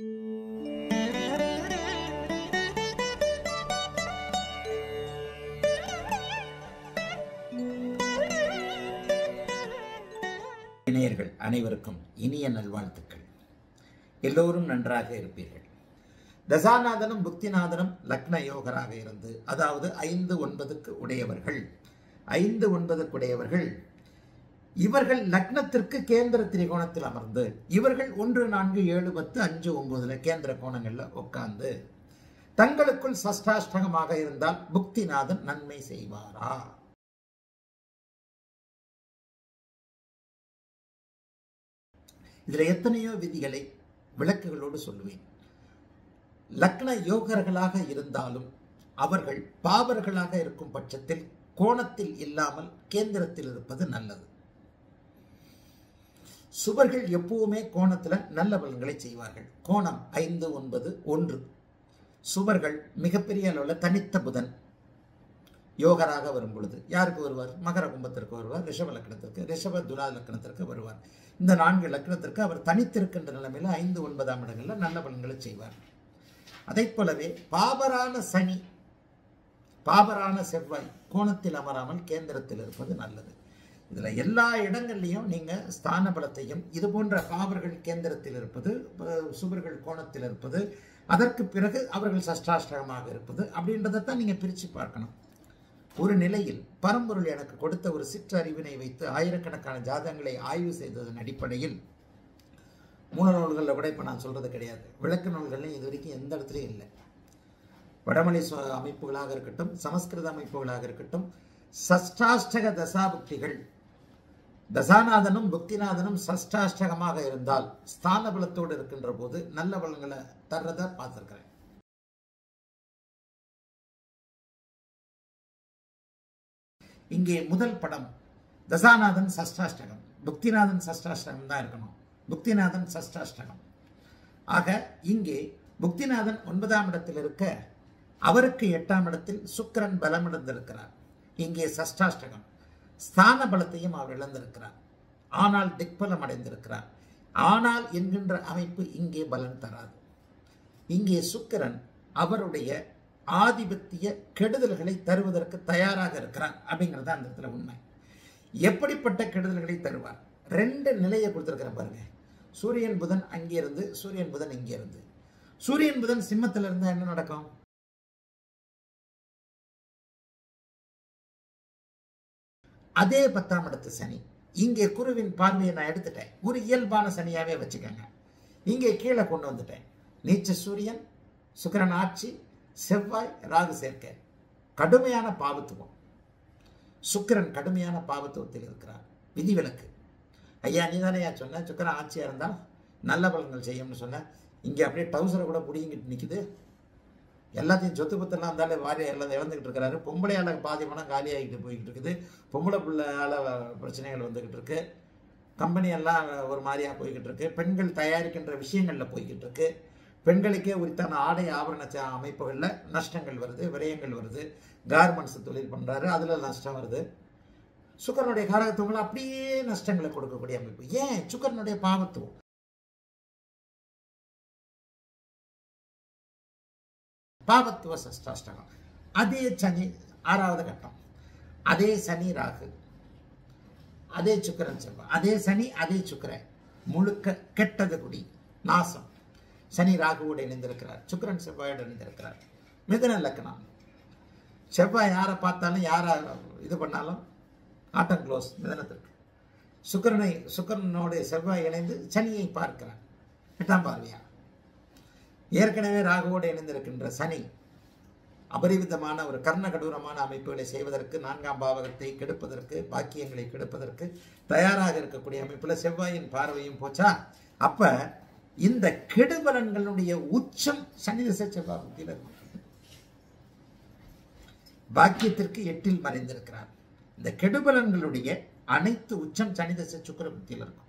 நேயர்கள் அனைவருக்கும் இனிய நல்வாழ்த்துக்கள். எல்லோரும் நன்றாக இருப்பீர்கள். தசாநாதனும் புக்திநாதனும் லக்ன யோகராக இருந்து, அதாவது 5-9 உடையவர்கள், 5-9 உடையவர்கள், இவர்கள் லக்னத்திற்கு கேந்திர திரிகோணத்தில் அமர்ந்து, இவர்கள் 1, 4, 7, 10, 5, 9 கேந்திர கோணங்கள்ல உட்கார்ந்து தங்களுக்குள் சஷ்டாஷ்டகமாக இருந்தால் புக்திநாதன் நன்மை செய்வாரா? இதில் எத்தனையோ விதிகளை விளக்குகளோடு சொல்லுவேன். லக்ன யோகர்களாக இருந்தாலும் அவர்கள் பாவர்களாக இருக்கும் பட்சத்தில் கோணத்தில் இல்லாமல் கேந்திரத்தில் இருப்பது நல்லது. சுவர்கள் எப்பவுமே கோணத்தில் நல்ல பலன்களை செய்வார்கள். கோணம் 5, 9, 1. சுவர்கள் மிகப்பெரிய அளவில் தனித்த புதன் யோகராக வரும் பொழுது யாருக்கு வருவார்? மகர கும்பத்திற்கு வருவார். ரிஷப லக்னத்திற்கு, ரிஷப துலா லக்னத்திற்கு வருவார். இந்த 4 லக்னத்திற்கு அவர் தனித்திருக்கின்ற நிலைமையில் 5-9 இடங்களில் நல்ல பலன்களை செய்வார். அதை போலவே பாபரான சனி, பாபரான செவ்வாய் கோணத்தில் அமராமல் கேந்திரத்தில் இருப்பது நல்லது. இதில் எல்லா இடங்கள்லையும் நீங்கள் ஸ்தான பலத்தையும், இது போன்ற பாவர்கள் கேந்திரத்தில் இருப்பது, சுவர்கள் கோணத்தில் இருப்பது, அதற்கு பிறகு அவர்கள் சஷ்டாஷ்டகமாக இருப்பது அப்படின்றதான் நீங்கள் பிரித்து பார்க்கணும். ஒரு நிலையில் பரம்பொருள் எனக்கு கொடுத்த ஒரு சிற்றறிவினை வைத்து ஆயிரக்கணக்கான ஜாதகங்களை ஆய்வு செய்ததன் அடிப்படையில், மூல நூல்களில் கூட இப்போ நான் சொல்கிறது கிடையாது, விளக்கு நூல்கள்லையும் இது வரைக்கும் எந்த இடத்துலையும் இல்லை. வடமொழி அமைப்புகளாக இருக்கட்டும், சமஸ்கிருத அமைப்புகளாக இருக்கட்டும், சஷ்டாஷ்டக தசாபுக்திகள், தசாநாதனும் புக்திநாதனும் சஷ்டாஷ்டகமாக இருந்தால் ஸ்தான பலத்தோடு இருக்கின்ற போது நல்ல பலன்களை தர்றதை பார்த்துருக்கிறேன். இங்கே முதல் படம் தசாநாதன் சஷ்டாஷ்டகம், புக்திநாதன் சஷ்டாஷ்டகம் தான் இருக்கணும். புக்திநாதன் சஷ்டாஷ்டகம். ஆக இங்கே புக்திநாதன் 9 இடத்தில் இருக்க, அவருக்கு 8 இடத்தில் சுக்கிரன் பலம் இழந்திருக்கிறார். இங்கே சஷ்டாஷ்டகம் ஸ்தான பலத்தையும் அவர் இழந்திருக்கிறார். ஆனால் திக்பலம் அடைந்திருக்கிறார். ஆனால் என்கின்ற அமைப்பு இங்கே பலன் தராது. இங்கே சுக்கிரன் அவருடைய ஆதிபத்திய கெடுதல்களை தருவதற்கு தயாராக இருக்கிறார் அப்படிங்கிறது அந்த இடத்துல உண்மை. எப்படிப்பட்ட கெடுதல்களை தருவார்? 2 நிலையை கொடுத்துருக்கிற பாருங்க. சூரியன் புதன் அங்கே இருந்து, சூரியன் புதன் இங்கே இருந்து, சூரியன் புதன் சிம்மத்தில் இருந்தால் என்ன நடக்கும்? அதே 10 இடத்து சனி. இங்கே குருவின் பார்வையை நான் எடுத்துட்டேன், ஒரு இயல்பான சனியாகவே வச்சுக்கோங்க. இங்கே கீழே கொண்டு வந்துட்டேன். நீச்ச சூரியன், சுக்கிரன் ஆட்சி, செவ்வாய் ராகு சேர்க்கை, கடுமையான பாவத்துவம். சுக்கிரன் கடுமையான பாவத்துவத்தில் இருக்கிறார். விதிவிலக்கு. ஐயா நீ தானேயா சொன்ன சுக்கிரன் ஆட்சியாக இருந்தால் நல்ல பலன்கள் செய்யும்னு சொன்னேன், இங்கே அப்படியே டவுசரை கூட பிடிங்கிட்டு நிற்குது. எல்லாத்தையும் சொத்து பத்தெல்லாம் இருந்தாலே வாரி எல்லாம் இழந்துக்கிட்டு இருக்கிறாரு. பொம்பளையால் பாதி பணம் காலியாகிட்டு போய்கிட்டு இருக்குது. பொம்பளை பிள்ளையால் பிரச்சனைகள் வந்துக்கிட்டு இருக்கு. கம்பெனியெல்லாம் ஒரு மாதிரியாக போய்கிட்டு இருக்கு. பெண்கள் தயாரிக்கின்ற விஷயங்களில் போய்கிட்டு இருக்கு. பெண்களுக்கே உரித்தான ஆடை ஆபரண அமைப்புகளில் நஷ்டங்கள் வருது, விரயங்கள் வருது. கார்மெண்ட்ஸ் தொழில் பண்ணுறாரு, அதில் நஷ்டம் வருது. சுக்கரனுடைய காரகத்துவங்களை அப்படியே நஷ்டங்களை கொடுக்கக்கூடிய அமைப்பு. ஏன்? சுக்கரனுடைய பாவத்துவம். பாவத்துவ சஷ்டாஷ்டகம். அதே சனி 6வது கட்டம், அதே சனி ராகு, அதே சுக்கரன் செல்வம், அதே சனி அதே சுக்கரன், முழுக்க கெட்டது குடி நாசம். சனி ராகுவோடு இணைந்திருக்கிறார், சுக்கிரன் செவ்வாயோடு இணைந்திருக்கிறார். மிதுன லக்னம். செவ்வாய் யாரை பார்த்தாலும் யாரை இது பண்ணாலும் ஆட்டம் க்ளோஸ் மிதனத்திற்கு. சுக்கிரனோடு செவ்வாய் இணைந்து சனியை பார்க்கிறார் 8ஆம் பார்வையா. ஏற்கனவே ராகுவோடு இணைந்திருக்கின்ற சனி அபரிவிதமான ஒரு கர்ணகடூரமான அமைப்புகளை செய்வதற்கு, 4ஆம் பாவகத்தை கெடுப்பதற்கு, பாக்கியங்களை கெடுப்பதற்கு தயாராக இருக்கக்கூடிய அமைப்பில் செவ்வாயின் பார்வையும் போச்சா? அப்போ இந்த கெடுபலன்களுடைய உச்சம் சனி திசை செவ்வாய் புத்தியில் இருக்கும். பாக்கியத்திற்கு 8ல் மறைந்திருக்கிறார். இந்த கெடுபலன்களுடைய அனைத்து உச்சம் சனி திசை சுக்கிர புத்தியில் இருக்கும்.